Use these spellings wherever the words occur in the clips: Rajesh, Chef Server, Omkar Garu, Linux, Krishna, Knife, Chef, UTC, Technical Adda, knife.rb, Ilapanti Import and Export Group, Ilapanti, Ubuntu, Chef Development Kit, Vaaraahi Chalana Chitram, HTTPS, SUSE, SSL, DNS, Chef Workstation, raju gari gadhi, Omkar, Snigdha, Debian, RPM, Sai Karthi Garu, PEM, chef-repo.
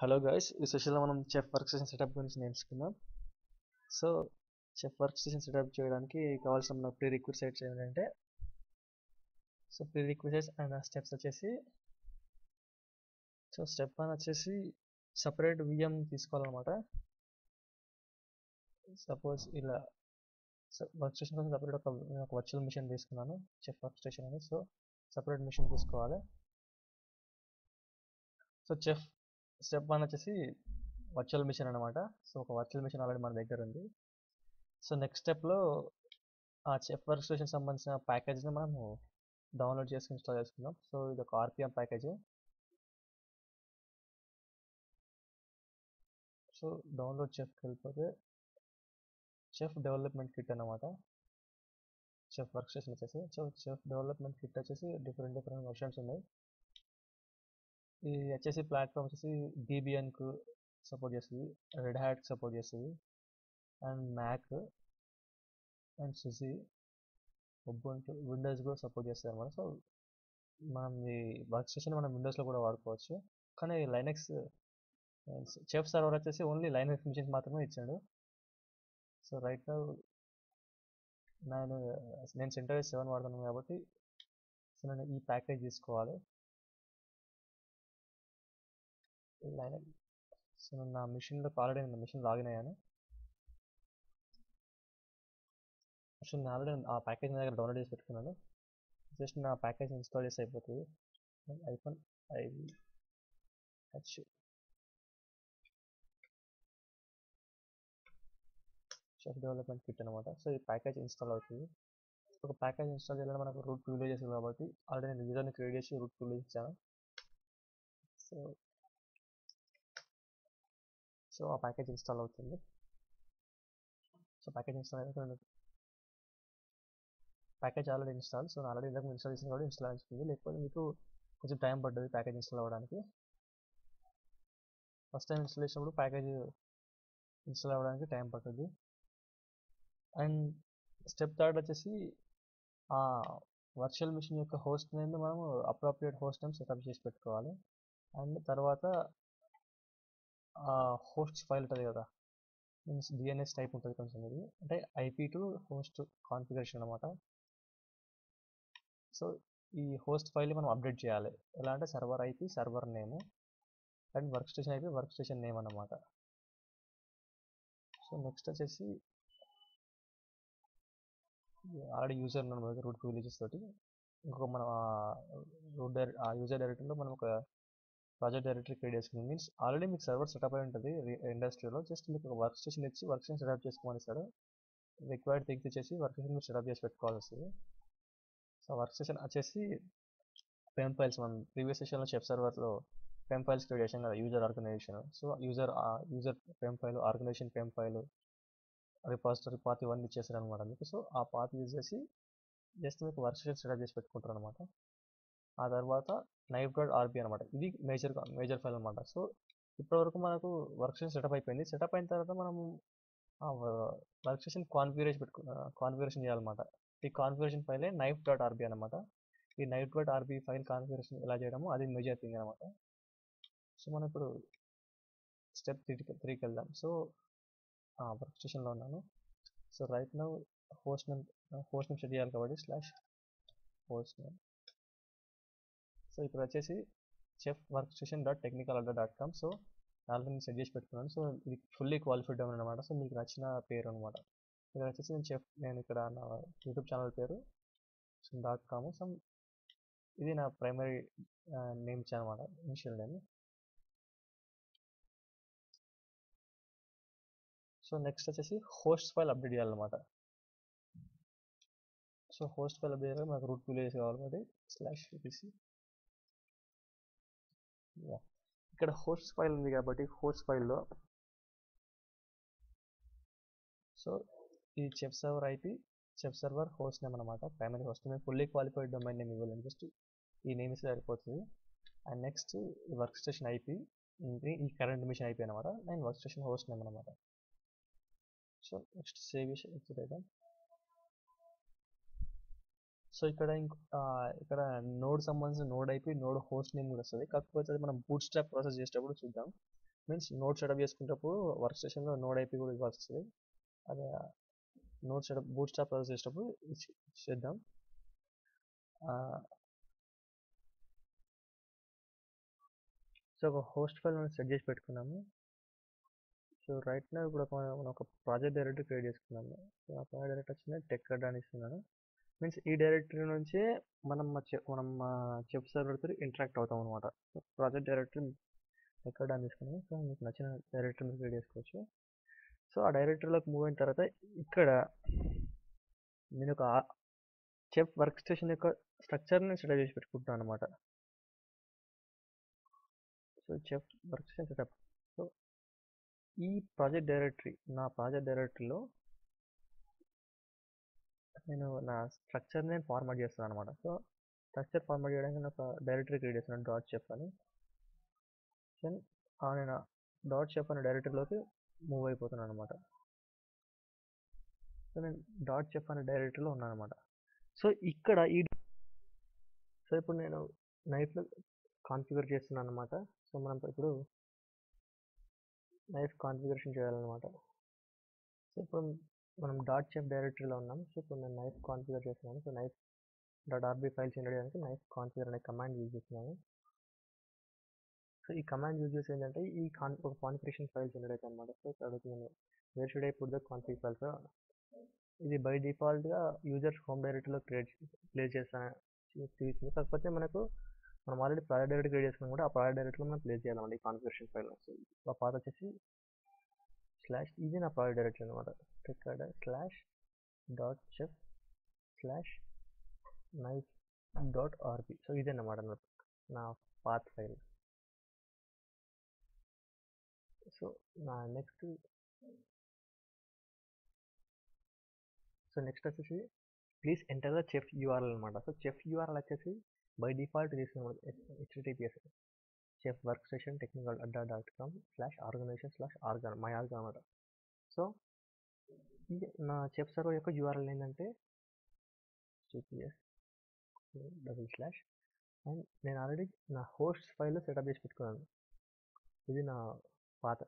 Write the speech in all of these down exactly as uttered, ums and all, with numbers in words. Hello guys, this is the Chef Workstation setup. So, Chef Workstation setup is called some prerequisites. So, prerequisites and steps. So, step one is separate V M. Suppose ila workstation is separate virtual machine. Chef Workstation is so separate machine. So, Chef step one వచ్చేసి virtual machine అన్నమాట. So ఒక virtual machine already మన దగ్గర ఉంది. So next step లో ఆ Chef Workstation సంబంధించిన package ని మనం డౌన్లోడ్ చేసి ఇన్స్టాల్ చేసుకుందాం. సో ఇది ఒక RPM package. So download Chef వెళ్ళిపోతే Chef Development Kit అన్నమాట. Chef Workstation వచ్చేసి సో Chef Development Kit వచ్చేసి డిఫరెంట్ డిఫరెంట్ వర్షన్స్ ఉన్నాయి. The H S C platform is Debian support, Red Hat support, and Mac and S U S E, Ubuntu, Windows support. So, the workstation on Windows work. Linux Chef Server is only Linux machines. So right now, name center is seven. So e package is called. So now machine the call and the machine login ayana. So now our package I download is pettukunnanu. Just now package install is ayipothindi. iPhone I H. Chef Development Kit anamata. So the package install avutundi. So package install cheyalante manaku root privileges kabatti already user ni create chesi root privileges ichanu. So so our package install out in so package install package already installed so already like installation already installed like you have time but the package install first time installation of package install time but and step third see uh, virtual machine yokka host name appropriate host name setup chesi pettukovali and tarvata Uh, host file means D N S type I P to host configuration. So this host file man update cheyali elante server I P server name and workstation I P workstation name. So next achesi already user name root privileges toti inkoka mana user directory lo manamoka project directory create means already make server setup the industry lo just make a workstation ichi workstation setup chesukoni sir required things ichesi workstation setup chesi pettukovali sir. So workstation achesi P E M files one previous session lo Chef Server lo P E M files create chesam kada user organization so user uh, user P E M file organization P E M file repository path ivanni ichesar anamata meeku so aa path use chesi just make workstation setup chesi pettukuntaru anamata. ఆ తర్వాత knife.rb అన్నమాట ఇది major major file అన్నమాట. So ఇప్పటివరకు మనకు workstation setup అయిపోయింది. Setup అయిన తర్వాత మనం వర్క్‌స్టేషన్ కాన్ఫిగరేషన్ పెట్టు కాన్ఫిగరేషన్ చేయాలన్నమాట. ఈ కాన్ఫిగరేషన్ ఫైలే knife.rb అన్నమాట. ఈ knife.rb ఫైల్ కాన్ఫిగరేషన్ ఎలా చేయడమో అది మేజర్ థింగ్ అన్నమాట. సో మనం ఇప్పుడు స్టెప్ త్రీకి వెళ్దాం. సో ఆ వర్క్‌స్టేషన్లో ఉన్నాను. So right now host name host name set చేయాలి కాబట్టి slash host name. So you can see Chef Workstation dot Technical Adda dot com. So I will suggest that so it fully qualified domain anamata. So meeku nachina pair anamata. You can see Chef nenu ikkada na YouTube channel pair dot com. Some idi na primary uh, name anamata initial name. So next achesi host file update cheyalanamata. So host file update ga manaku root privileges kavaladi slash utc. Yeah. ఇక్కడ host file ఉంది కాబట్టి host ఫైల్లో so ఈ Chef Server IP Chef Server host name అన్నమాట. Primary host name fully qualified domain name ఇవ్వాలి just ఈ name ఇస్తే సరిపోతుంది. అండ్ నెక్స్ట్ ఈ వర్క్ స్టేషన్ ఐపీ ఈ కరెంట్ మిషన్ ఐపీ అన్నమాట. నేను వర్క్ స్టేషన్ హోస్ట్ నేమ్ అన్నమాట. సో నెక్స్ట్ సేవ్ చేద్దాం. సో ఇక్కడ ఇక్కడ నోడ్ సంబంధించిన node IP node host name కూడా వస్తుంది. కాకపోతే మనం బూట్ స్ట్రాప్ ప్రాసెస్ చేసేటప్పుడు చూద్దాం. means node setup చేసుకుంటప్పుడు వర్క్ స్టేషన్ లో నోడ్ ఐపి కూడా వస్తుంది. అదే node setup bootstrap process చేసేటప్పుడు చేద్దాం. సో ఒక హోస్ట్ ఫైల్ మనం సెట్ చేసి పెట్టుకున్నాము. సో రైట్ నా ఇప్పుడు మనం ఒక ప్రాజెక్ట్ డైరెక్టరీ క్రియేట్ చేసుకున్నాము. సో ఆ ప్రాజెక్ట్ డైరెక్టరీ వచ్చిన టెక్కార్డ్ అని ఇస్తున్నాను. మీన్స్ ఈ డైరెక్టరీ నుంచే మనం మనం చెఫ్ సర్వర్తో ఇంటరాక్ట్ అవుతాం అనమాట. ప్రాజెక్ట్ డైరెక్టరీ టెక్కార్డ్ అని తీసుకున్నాము. సో మీకు నచ్చిన డైరెక్టరీ మీరు క్రియేట్ చేసుకోవచ్చు. సో ఆ డైరెక్టరీలోకి మూవ్ అయిన తర్వాత ఇక్కడ నేను ఒక చెఫ్ వర్క్ స్టేషన్ యొక్క స్ట్రక్చర్ని సెటప్ చేసి పెట్టుకుంటున్నాను అనమాట. So chef work station setup. So ఈ ప్రాజెక్ట్ డైరెక్టరీ నా ప్రాజెక్ట్ డైరెక్టరీలో నేను నా స్ట్రక్చర్ని ఫార్మాట్ చేస్తున్నాను అనమాట. సో స్ట్రక్చర్ ఫార్మాట్ చేయడానికి నేను ఒక డైరెక్టరీ క్రియేట్ చేస్తున్నాను డాట్ చెఫ్ అని. సో నేను డాట్ చెఫ్ అనే డైరెక్టరీలోకి మూవ్ అయిపోతున్నాను అనమాట. సో నేను డాట్ చెఫ్ అనే డైరెక్టరీలో ఉన్నాను అనమాట. సో ఇక్కడ ఈ సో ఇప్పుడు నేను నైఫ్లో కాన్ఫిగర్ చేస్తున్నాను అనమాట. సో మనం ఇప్పుడు నైఫ్ కాన్ఫిగరేషన్ చేయాలన్నమాట. సో ఇప్పుడు మనం డాట్ చెఫ్ డైరెక్టరీలో ఉన్నాం. సో ఇప్పుడు నేను నైఫ్ కాన్ఫిగర్ చేస్తున్నాను. So knife dot RB file చేయడానికి నైఫ్ కాన్ఫిగర్ అనే కమాండ్ యూజ్ చేస్తున్నాను. సో ఈ కమాండ్ యూజ్ చేసి ఏంటంటే ఈ కాన్ ఒక కాన్ఫిగరేషన్ ఫైల్ జనరేట్ అవుతుంది అనమాట. సో ఇక్కడ అడుగుతున్నాను where should I put the config file. So ఇది బై డిఫాల్ట్గా యూజర్స్ హోమ్ డైరెక్టరీలో క్రియేట్ ప్లే చేస్తాను చేస్తుంది. కాకపోతే మనకు మనం ఆల్రెడీ ప్రాజెక్ట్ డైరెక్టరీ క్రియేట్ చేసుకున్నాం కూడా ఆ ప్రాజెక్ట్ డైరెక్టరీలో మనం ప్లే చేయాలన్నమాట ఈ కాన్ఫిగరేషన్ ఫైల్. సో ఆ పాత వచ్చేసి స్లాష్ ఇది నా ప్రాజెక్ట్ డైరెక్టరీ అనమాట. ఇక్కడ slash dot chef slash knife dot RB. So ఇదే అన్నమాట నా పాత్ ఫైల్. సో నా నెక్స్ట్ సో నెక్స్ట్ వచ్చేసి please enter the chef URL అనమాట. సో చెఫ్ యూఆర్ఎల్ వచ్చేసి బై డిఫాల్ట్ తీసుకున్నాం HTTPS chef work station technical Adda dot com slash organization slash organ my organ అనమాట. So నా చెఫ్ సర్వర్ యొక్క URL ఏంటంటే HTTPS double slash and నేను already నా host ఫైల్లో సెటప్ చేసి పెట్టుకున్నాను. ఇది నా పాత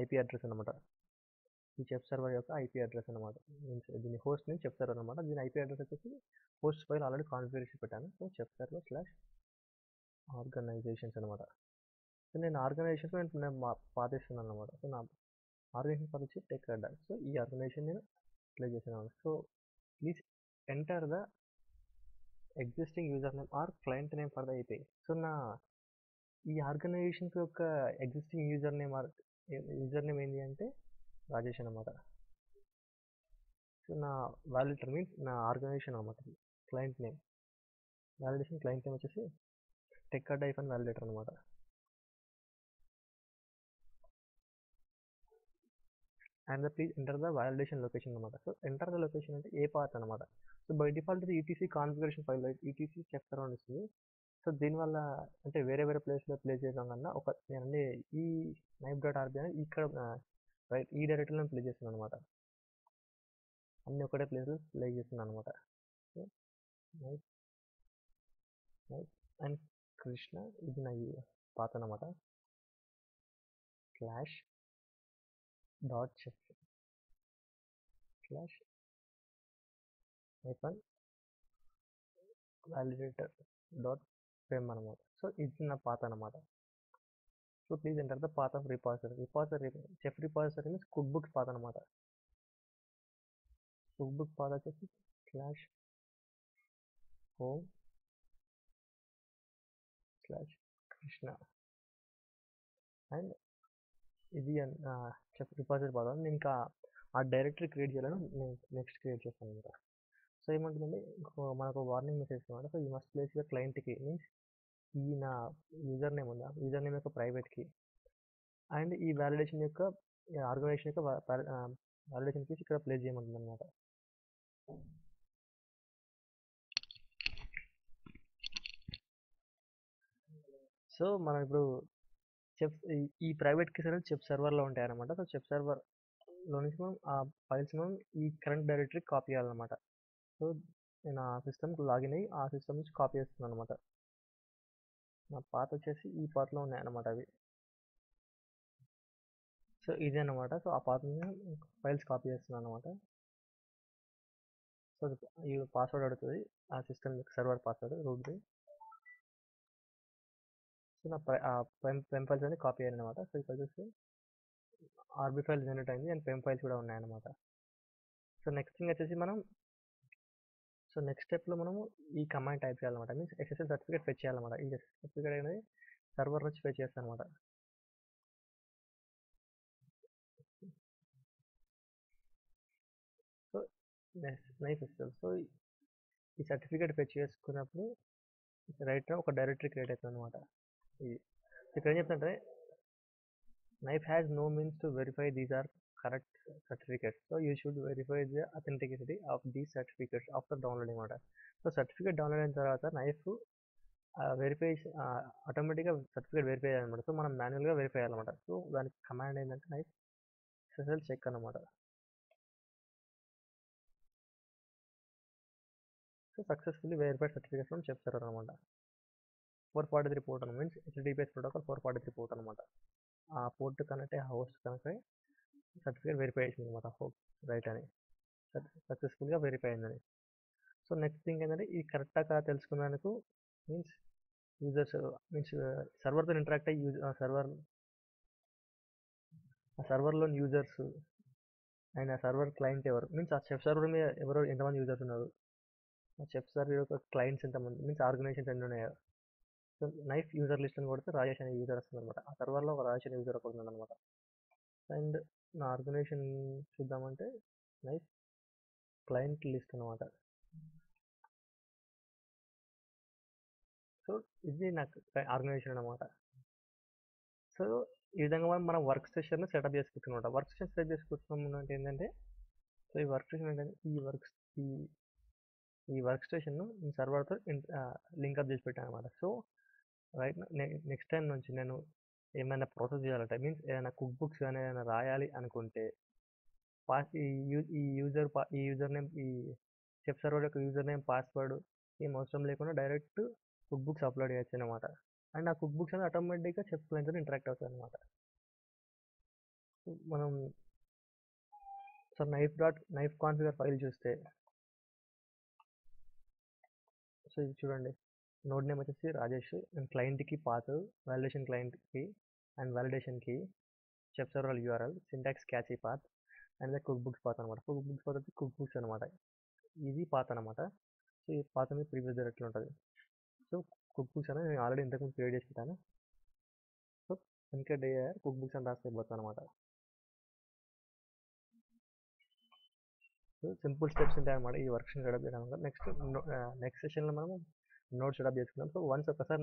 ఐపీ అడ్రస్ అనమాట. ఈ చెఫ్ సర్వర్ యొక్క ఐపీ అడ్రస్ అనమాట. మీన్స్ దీని హోస్ట్ నేను చెఫ్ సర్వర్ అనమాట. దీని ఐపీ అడ్రస్ వచ్చేసి హోస్ట్ ఫైల్ ఆల్రెడీ కాన్ఫిగరేషన్ పెట్టాను. So chef server slash organizations అనమాట. సో నేను ఆర్గనైజేషన్స్ నేను నేను పాతిస్తున్నాను అనమాట. సో నా ఆర్గనైజేషన్ ఫైల్ వచ్చి టెక్ అడ్డా. సో ఈ ఆర్గనైజేషన్ నేను ప్లే చేసాను. So please enter the existing user name or client name for the IP. So నా ఈ ఆర్గనైజేషన్స్ యొక్క existing user name or user name ఏంటి అంటే రాజేష్ అనమాట. సో నా వ్యాలిడేటర్ మీన్స్ నా ఆర్గనైజేషన్ అనమాట. Client name validation client name వచ్చేసి టెక్కార్డ్ ఐఫన్ వ్యాలిడేటర్ అనమాట. And the please enter the validation location అనమాట. సో ఎంటర్ ద లొకేషన్ అంటే ఏ పాత్ అనమాట. So by default UTC configuration file UTC chef server వస్తుంది. సో దీనివల్ల అంటే వేరే వేరే ప్లేస్లో ప్లే చేయడం కన్నా ఒక నేనండి ఈ నైఫ్ డాట్ ఆర్బీ అనేది ఇక్కడ రైట్ ఈ డైరెక్టరీలో ప్లే చేస్తున్నాను అనమాట. అన్ని ఒకటే ప్లేస్లో ప్లే చేస్తున్నాను అనమాట. So knife knife and Krishna ఇది నా పాత అనమాట. Slash dot chef slash knife and validator dot pem అనమాట. సో ఇది నా పాత అనమాట. So please enter the path of repository repository chef repository means cookbooks path అనమాట. కుక్ బుక్ పాత వచ్చేసి slash home slash Krishna and ఇది chef repository path. నేను ఇంకా ఆ డైరెక్టరీ క్రియేట్ చేయాలని నేను నెక్స్ట్ క్రియేట్ చేస్తాను అనమాట. సో ఏమంటుందండి మనకు వార్నింగ్ మెసేజ్ అనమాట. సో ఈ మస్ట్ ప్లేస్ ద క్లయింట్కి మీన్స్ ఈ నా యూజర్ నేమ్ ఉందా యూజర్ నేమ్ యొక్క ప్రైవేట్కి అండ్ ఈ వ్యాలిడేషన్ యొక్క ఆర్గనైజేషన్ యొక్క వ్యాలిడేషన్ కేసు ఇక్కడ ప్లేస్ చేయమంటుంది అనమాట. సో మనం ఇప్పుడు చెఫ్ ఈ ప్రైవేట్ కేసు అనేది చెఫ్ సర్వర్లో ఉంటాయి అనమాట. సో చెఫ్ సర్వర్లో నుంచి మనం ఆ ఫైల్స్ మనం ఈ కరెంట్ డైరెక్టరీ కాపీ చేయాలన్నమాట. సో నేను ఆ సిస్టమ్కి లాగిన్ అయ్యి ఆ సిస్టమ్ నుంచి కాపీ చేస్తున్నాను అనమాట. నా పాత వచ్చేసి ఈ పాత్రలో ఉన్నాయన్నమాట అవి. సో ఇది అనమాట. సో ఆ పాత ఫైల్స్ కాపీ చేస్తున్నాను అనమాట. సో ఈ పాస్వర్డ్ అడుగుతుంది ఆ system server password root. So నా పెమ్ పెమ్ ఫైల్స్ అనేది కాపీ అయ్యాను అనమాట. సో ఇక్కడ చూస్తే ఆర్బీ ఫైల్ జనరేట్ అయింది అండ్ పెమ్ ఫైల్స్ కూడా ఉన్నాయన్నమాట. సో నెక్స్ట్ థింగ్ వచ్చేసి మనం సో నెక్స్ట్ స్టెప్లో మనము ఈ కమాండ్ టైప్ చేయాలన్నమాట. మీన్స్ ఎస్ఎస్ఎల్ సర్టిఫికేట్ ఫెచ్ చేయాలన్నమాట. ఈ ఎస్ఎస్ఎల్ సర్టిఫికేట్ అనేది సర్వర్ నుంచి ఫెచ్ చేస్తాను అనమాట. సో నైఫ్ ఎస్ఎస్ఎల్ సో ఈ సర్టిఫికేట్ ఫెచ్ చేసుకున్నప్పుడు రైట్ ఒక డైరెక్టరీ క్రియేట్ అవుతుంది అనమాట. ఇది ఇక్కడ ఏం చెప్తుంటే knife has no means to verify these are correct certificates, so you should verify the authenticity of these certificates after downloading order. So certificate download అయిన తర్వాత నైఫ్ వెరిఫై ఆటోమేటిక్గా సర్టిఫికేట్ వెరిఫై చేయాలన్నమాట. సో మనం మాన్యువల్గా వెరిఫై చేయాలన్నమాట. So దానికి command ఏంటంటే knife SSL check అన్నమాట. సో సక్సెస్ఫుల్లీ వెరిఫైడ్ సర్టిఫికేట్స్ అని చెప్తారు అనమాట. ఫోర్ ఫార్టీ త్రీ పోర్ట్ అనమాట. Means HTTPS protocol four forty three port అనమాట. ఆ పోర్ట్ కనెక్ట్ అయ్యి హోస్ట్ కనెక్ట్ అయ్యి సర్టిఫికేట్ వెరిఫై చేసింది అనమాట. హోప్ రైట్ అని సక్సెస్ఫుల్గా వెరిఫై అయిందని. సో నెక్స్ట్ థింగ్ ఏంటంటే ఇది కరెక్టా కాదా తెలుసుకున్నందుకు మీన్స్ యూజర్స్ మీన్స్ సర్వర్తో ఇంటరాక్ట్ అయ్యి యూజ్ సర్వర్ ఆ సర్వర్లోని యూజర్స్ అండ్ ఆ సర్వర్ క్లయింట్ ఎవరు మీన్స్ ఆ చెఫ్ సర్వర్ మీద ఎవరో ఎంతమంది యూజర్స్ ఉన్నారు, ఆ చెఫ్ సర్వర్ యొక్క క్లయింట్స్ ఎంతమంది మీన్స్ ఆర్గనైజేషన్స్ ఎన్ని ఉన్నాయో. సో నైఫ్ యూజర్ లిస్ట్ అని కొడితే రాజేష్ అనే యూజర్ వస్తుంది అనమాట. ఆ సర్వర్లో ఒక రాజేష్ అనే యూజర్ ఒకటి ఉందన్నమాట. అండ్ నా ఆర్గనైజేషన్ చూద్దామంటే నైఫ్ క్లయింట్ లిస్ట్ అనమాట. సో ఇది నా ఆర్గనైజేషన్ అనమాట. సో ఈ విధంగా మనం మనం వర్క్ స్టేషన్ని సెటప్ చేసుకుంటున్నాం. వర్క్ స్టేషన్ సెటప్ చేసుకుంటున్నాం అంటే ఏంటంటే సో ఈ వర్క్ స్టేషన్ ఏంటంటే ఈ వర్క్ ఈ ఈ వర్క్ స్టేషన్ను నేను సర్వర్తో లింక్అప్ చేసి పెట్టాను అనమాట. సో రైట్ నెక్స్ట్ టైం నుంచి నేను ఏమైనా ప్రాసెస్ చేయాలంటే మీన్స్ ఏదైనా కుక్ బుక్స్ కానీ ఏదైనా రాయాలి అనుకుంటే పాస్ ఈ ఈ యూజర్ పా ఈ యూజర్ నేమ్ ఈ చెఫ్ సర్వర్ యొక్క యూజర్ నేమ్ పాస్వర్డ్ ఏం అవసరం లేకుండా డైరెక్ట్ కుక్ బుక్స్ అప్లోడ్ చేయొచ్చు అనమాట. అండ్ ఆ కుక్ బుక్స్ అనేది ఆటోమేటిక్గా చెఫ్ క్లయింట్తో ఇంటరాక్ట్ అవుతుంది అనమాట. మనం so knife dot knife configure file చూస్తే సో ఇది చూడండి నోడ్ నేమ్ వచ్చేసి రాజేష్ అండ్ క్లయింట్కి పాత్ వాలిడేషన్ క్లయింట్కి అండ్ వాలిడేషన్కి chef server URL syntax cache path and the cookbooks path అనమాట. Cookbooks path cookbooks అనమాట. ఇది పాత్ అనమాట. సో ఈ పాత మీద ప్రీవియస్ డైరెక్ట్ ఉంటుంది. సో కుక్ బుక్స్ అనేది నేను ఆల్రెడీ ఇంతకుముందు క్రియేట్ చేసి పెట్టాను. సో ఇంకా డే కుక్ బుక్స్ అని రాస్తే పోతాను అనమాట. సో సింపుల్ స్టెప్స్ ఉంటాయి అనమాట ఈ వర్క్ సెషన్ సెటప్ చేయడానికి. నెక్స్ట్ నెక్స్ట్ సెషన్లో మనము నోడ్ సెటప్ చేసుకున్నాం. సో వన్స్ ఒకసారి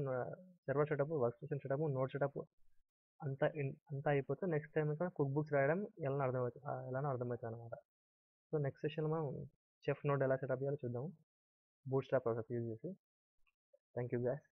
server setup work station setup node setup అంతా అంతా అయిపోతే నెక్స్ట్ టైం అయితే కుక్ బుక్స్ రాయడం ఎలా అర్థమవుతుంది ఎలా అర్థమవుతుంది అనమాట. సో నెక్స్ట్ సెషన్ మనం చెఫ్ నోడ్ ఎలా సెటప్ చేయాలో చూద్దాము బూట్ స్ట్రాప్ ప్రాసెస్ యూజ్ చేసి. Thank you gas.